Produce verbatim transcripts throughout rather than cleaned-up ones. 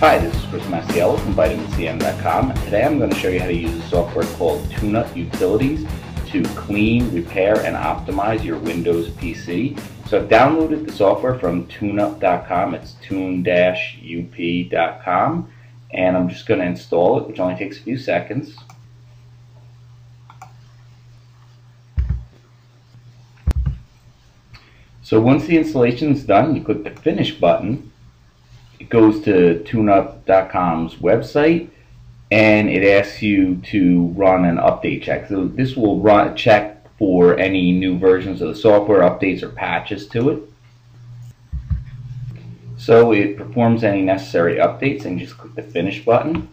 Hi, this is Chris Masciello from Vitamin C M dot com, and today I'm going to show you how to use a software called TuneUp Utilities to clean, repair, and optimize your Windows P C. So I've downloaded the software from tune up dot com, it's tune dash up dot com, and I'm just going to install it, which only takes a few seconds. So once the installation is done, you click the Finish button. It goes to tune up dot com's website, and it asks you to run an update check. So this will run a check for any new versions of the software, updates, or patches to it. So it performs any necessary updates, and you just click the Finish button.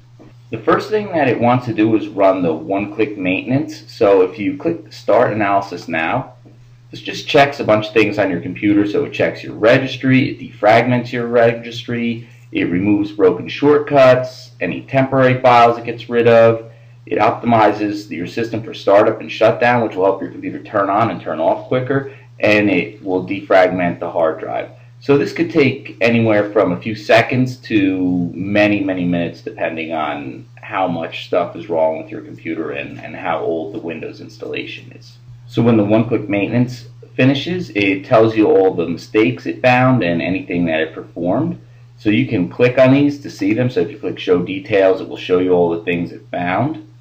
The first thing that it wants to do is run the one-click maintenance. So if you click Start Analysis Now, this just checks a bunch of things on your computer. So it checks your registry, it defragments your registry, it removes broken shortcuts, any temporary files it gets rid of, it optimizes your system for startup and shutdown, which will help your computer turn on and turn off quicker, and it will defragment the hard drive. So this could take anywhere from a few seconds to many, many minutes, depending on how much stuff is wrong with your computer and, and how old the Windows installation is. So when the one-click maintenance finishes, it tells you all the mistakes it found and anything that it performed. So you can click on these to see them. So if you click Show Details, it will show you all the things it found.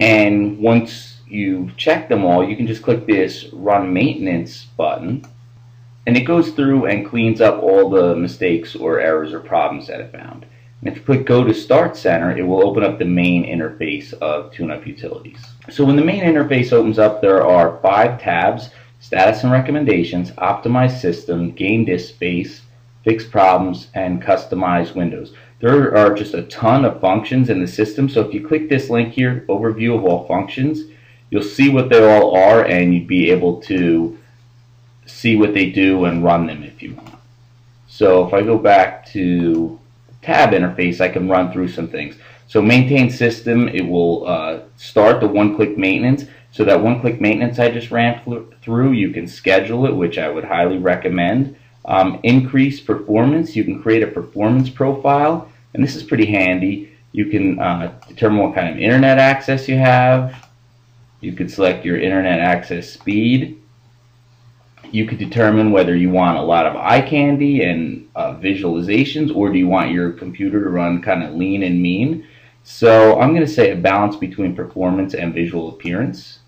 And once you've checked them all, you can just click this Run Maintenance button, and it goes through and cleans up all the mistakes or errors or problems that it found. And if you click Go to Start Center, it will open up the main interface of TuneUp Utilities. So when the main interface opens up, there are five tabs: Status and Recommendations, Optimize System, Gain Disk Space, Fix Problems, and Customize Windows. There are just a ton of functions in the system, so if you click this link here, Overview of All Functions, you'll see what they all are, and you'd be able to see what they do and run them if you want. So if I go back to tab interface, I can run through some things. So Maintain System, it will uh, start the one-click maintenance. So that one-click maintenance I just ran through, you can schedule it, which I would highly recommend. Um, increase Performance, you can create a performance profile, and this is pretty handy. You can uh, determine what kind of internet access you have. You could select your internet access speed. You could determine whether you want a lot of eye candy and uh, visualizations, or do you want your computer to run kind of lean and mean. So I'm going to say a balance between performance and visual appearance.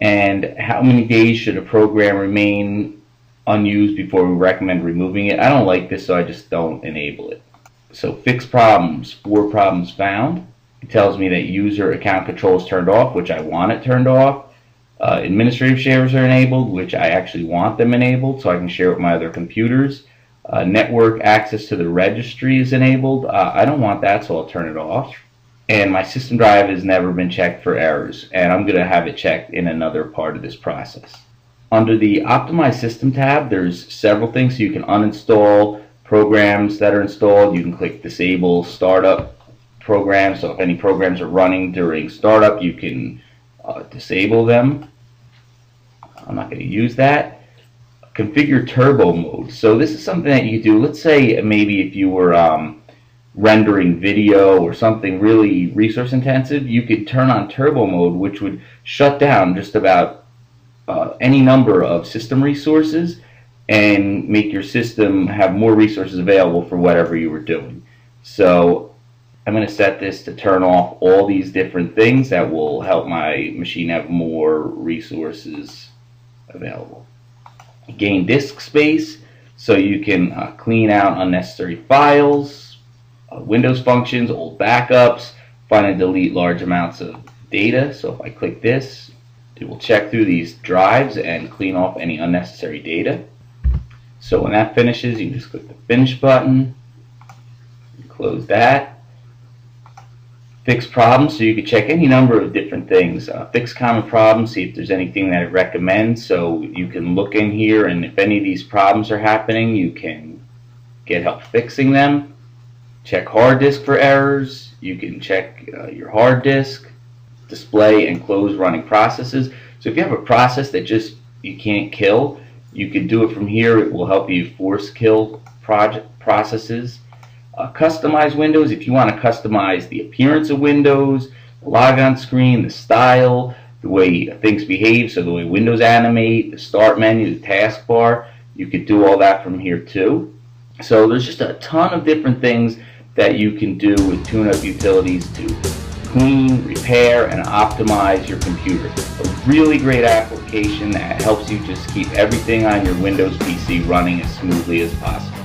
And how many days should a program remain unused before we recommend removing it? I don't like this, so I just don't enable it. So Fix Problems, four problems found. It tells me that user account control is turned off, which I want it turned off. Uh, administrative shares are enabled, which I actually want them enabled so I can share with my other computers. Uh, network access to the registry is enabled. Uh, I don't want that, so I'll turn it off. And my system drive has never been checked for errors, and I'm going to have it checked in another part of this process. Under the Optimize System tab, there's several things. So you can uninstall programs that are installed. You can click Disable Startup Programs, so if any programs are running during startup, you can Uh, disable them. I'm not going to use that. Configure turbo mode. So this is something that you do. Let's say maybe if you were um, rendering video or something really resource intensive, you could turn on turbo mode, which would shut down just about uh, any number of system resources and make your system have more resources available for whatever you were doing. So I'm going to set this to turn off all these different things that will help my machine have more resources available. Gain disk space, so you can uh, clean out unnecessary files, uh, Windows functions, old backups, find and delete large amounts of data. So if I click this, it will check through these drives and clean off any unnecessary data. So when that finishes, you can just click the Finish button, close that. Fix Problems, so you can check any number of different things. Uh, fix common problems, see if there's anything that it recommends. So you can look in here, and if any of these problems are happening, you can get help fixing them. Check hard disk for errors. You can check uh, your hard disk. Display and close running processes. So if you have a process that just you can't kill, you can do it from here. It will help you force kill project processes. uh, customize windows. If you want to customize the appearance of windows, the logon screen, the style, the way things behave, so the way windows animate, the start menu, the taskbar, you could do all that from here too. So there's just a ton of different things that you can do with TuneUp Utilities to clean, repair, and optimize your computer. A really great application that helps you just keep everything on your Windows P C running as smoothly as possible.